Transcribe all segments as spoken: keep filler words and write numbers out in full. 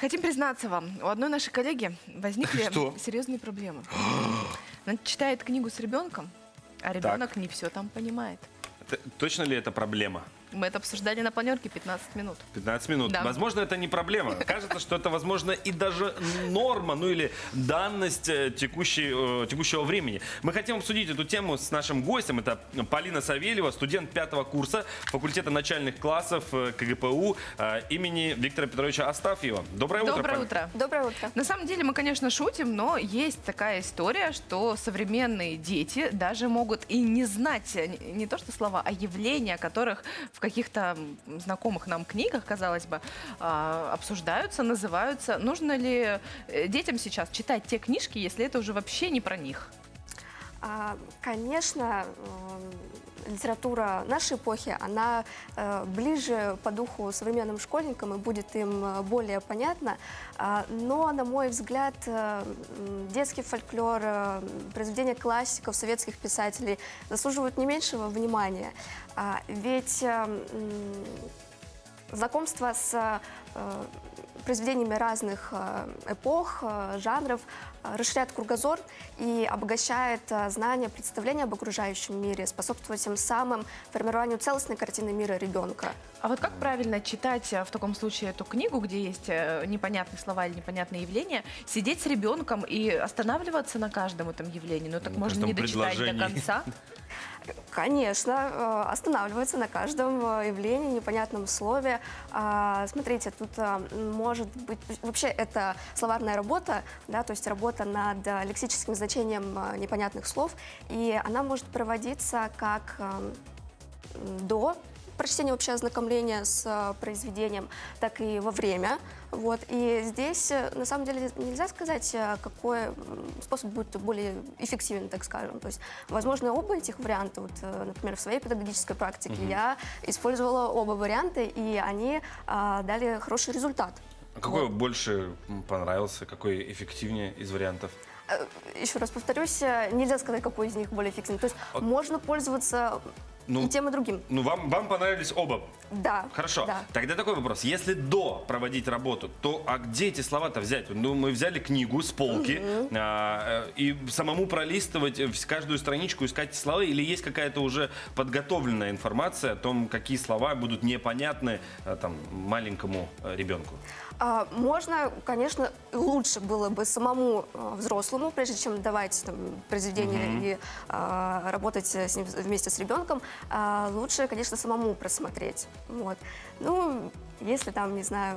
Хотим признаться вам, у одной нашей коллеги возникли Что? серьезные проблемы. Она читает книгу с ребенком, а ребенок так. не все там понимает. Это, точно ли это проблема? Мы это обсуждали на планерке пятнадцать минут. пятнадцать минут. Да. Возможно, это не проблема. Кажется, что это, возможно, и даже норма, ну или данность текущей, текущего времени. Мы хотим обсудить эту тему с нашим гостем. Это Полина Савельева, студент пятого курса факультета начальных классов КГПУ имени Виктора Петровича Астафьева. Доброе утро, Доброе утро. Доброе утро. На самом деле мы, конечно, шутим, но есть такая история, что современные дети даже могут и не знать не то что слова, а явления, о которых в в каких-то знакомых нам книгах, казалось бы, обсуждаются, называются. Нужно ли детям сейчас читать те книжки, если это уже вообще не про них? Конечно, литература нашей эпохи, она ближе по духу современным школьникам и будет им более понятна. Но, на мой взгляд, детский фольклор, произведения классиков, советских писателей заслуживают не меньшего внимания. Ведь знакомство с произведениями разных эпох, жанров расширяет кругозор и обогащает знания, представления об окружающем мире, способствует тем самым формированию целостной картины мира ребенка. А вот как правильно читать в таком случае эту книгу, где есть непонятные слова или непонятные явления, сидеть с ребенком и останавливаться на каждом этом явлении? Ну так на можно не дочитать до конца? Конечно, останавливается на каждом явлении, непонятном слове. Смотрите, тут может быть... Вообще, это словарная работа, да, то есть работа над лексическим значением непонятных слов, и она может проводиться как до прочтения, вообще ознакомления с произведением, так и во время. Вот. И здесь, на самом деле, нельзя сказать, какой способ будет более эффективен, так скажем. То есть, возможно, оба этих варианта, вот, например, в своей педагогической практике mm-hmm. я использовала оба варианта, и они а, дали хороший результат. А какой вот. больше понравился, какой эффективнее из вариантов? Еще раз повторюсь, нельзя сказать, какой из них более эффективен. То есть, а... можно пользоваться... Ну, и тем и другим. Ну, вам, вам понравились оба? Да. Хорошо. Да. Тогда такой вопрос. Если до проводить работу, то а где эти слова-то взять? Ну, мы взяли книгу с полки угу. а, и самому пролистывать каждую страничку, искать слова, или есть какая-то уже подготовленная информация о том, какие слова будут непонятны а, там, маленькому а, ребенку? А, можно, конечно, лучше было бы самому а, взрослому, прежде чем давать там, произведение угу. и а, работать с ним вместе с ребенком, лучше, конечно, самому просмотреть. Вот. Ну, если там, не знаю,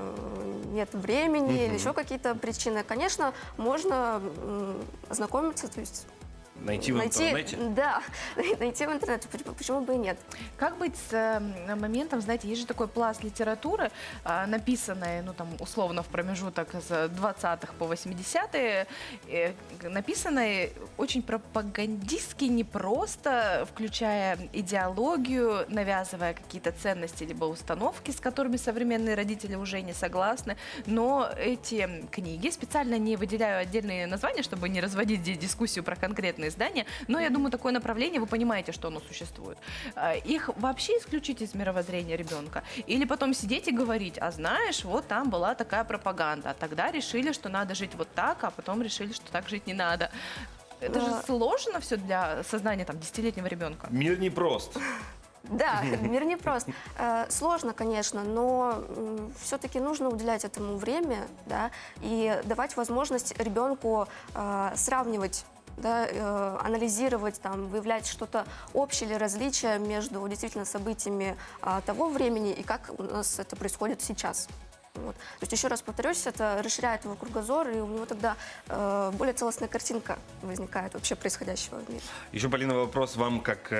нет времени Mm-hmm. или еще какие-то причины, конечно, можно ознакомиться, то есть... Найти в найти, интернете? Да, найти в интернете, почему бы и нет. Как быть с э, моментом, знаете, есть же такой пласт литературы, э, написанной, ну там, условно, в промежуток с двадцатых по восьмидесятые, э, написанной очень пропагандистски, непросто, включая идеологию, навязывая какие-то ценности либо установки, с которыми современные родители уже не согласны, но эти книги, специально не выделяю отдельные названия, чтобы не разводить здесь дискуссию про конкретные издания, но я думаю, такое направление, вы понимаете, что оно существует. Их вообще исключить из мировоззрения ребенка? Или потом сидеть и говорить, а знаешь, вот там была такая пропаганда, а тогда решили, что надо жить вот так, а потом решили, что так жить не надо. Это же сложно все для сознания там десятилетнего ребенка. Мир непрост. Да, мир непрост. Сложно, конечно, но все-таки нужно уделять этому время, да, и давать возможность ребенку сравнивать, да, э, анализировать, там, выявлять что-то общее или различие между действительно событиями э, того времени и как у нас это происходит сейчас. Вот. То есть, еще раз повторюсь, это расширяет его кругозор, и у него тогда э, более целостная картинка возникает вообще происходящего в мире. Еще, Полина, вопрос вам, как,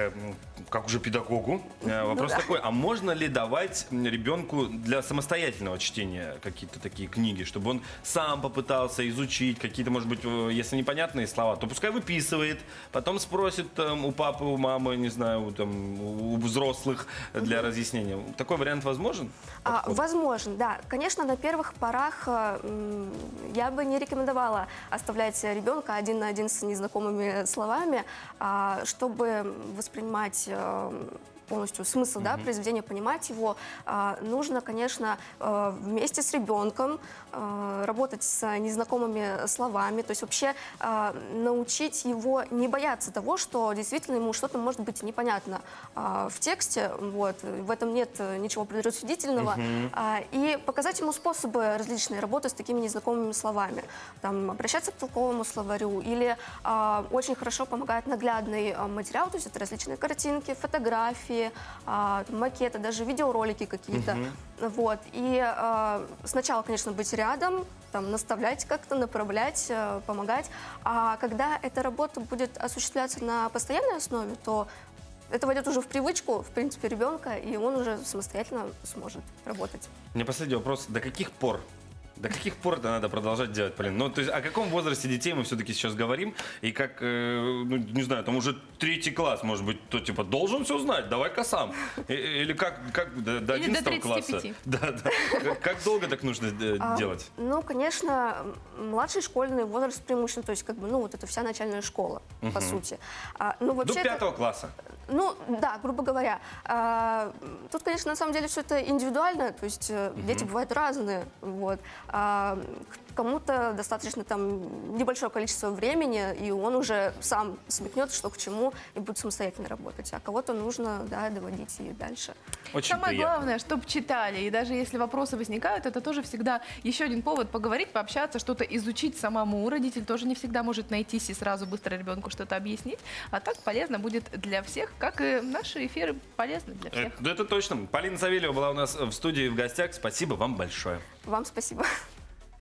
как уже педагогу. Э, вопрос ну, да. такой, а можно ли давать ребенку для самостоятельного чтения какие-то такие книги, чтобы он сам попытался изучить какие-то, может быть, если непонятные слова, то пускай выписывает, потом спросит там, у папы, у мамы, не знаю, у, там, у взрослых для угу. разъяснения. Такой вариант возможен? А, возможен, да, конечно. Конечно, на первых порах я бы не рекомендовала оставлять ребенка один на один с незнакомыми словами, чтобы воспринимать полностью смысл mm-hmm. да, произведения, понимать его, э, нужно, конечно, э, вместе с ребенком э, работать с незнакомыми словами, то есть вообще э, научить его не бояться того, что действительно ему что-то может быть непонятно э, в тексте, вот, в этом нет ничего предрассудительного, mm-hmm. э, и показать ему способы различные работы с такими незнакомыми словами, там, обращаться к толковому словарю, или э, очень хорошо помогает наглядный материал, то есть это различные картинки, фотографии, э, макеты, даже видеоролики какие-то. Mm-hmm. Вот. И э, сначала, конечно, быть рядом, там, наставлять как-то, направлять, э, помогать. А когда эта работа будет осуществляться на постоянной основе, то это войдет уже в привычку, в принципе, ребенка, и он уже самостоятельно сможет работать. У меня последний вопрос. До каких пор? До каких пор это надо продолжать делать, Полин? Ну, то есть о каком возрасте детей мы все-таки сейчас говорим? И как, э, ну, не знаю, там уже третий класс, может быть, то типа должен все знать, давай-ка сам. И, или как, как до, до или одиннадцатого до класса? Да, да. Как, как долго так нужно а, делать? Ну, конечно, младший школьный возраст преимущественно, то есть как бы, ну, вот это вся начальная школа, угу. по сути. А, ну, вообще, до пятого это, класса? Ну, да, грубо говоря. А, тут, конечно, на самом деле все это индивидуально, то есть угу. дети бывают разные, вот. Кому-то достаточно там небольшое количество времени, и он уже сам смекнет, что к чему, и будет самостоятельно работать. А кого-то нужно, да, доводить и дальше. Очень Самое приятно. главное, чтобы читали. И даже если вопросы возникают, это тоже всегда еще один повод поговорить, пообщаться, что-то изучить самому. Родитель тоже не всегда может найтись и сразу быстро ребенку что-то объяснить. А так полезно будет для всех, как и наши эфиры полезны для всех. Это, это точно. Полина Савельева была у нас в студии в гостях. Спасибо вам большое. Вам спасибо.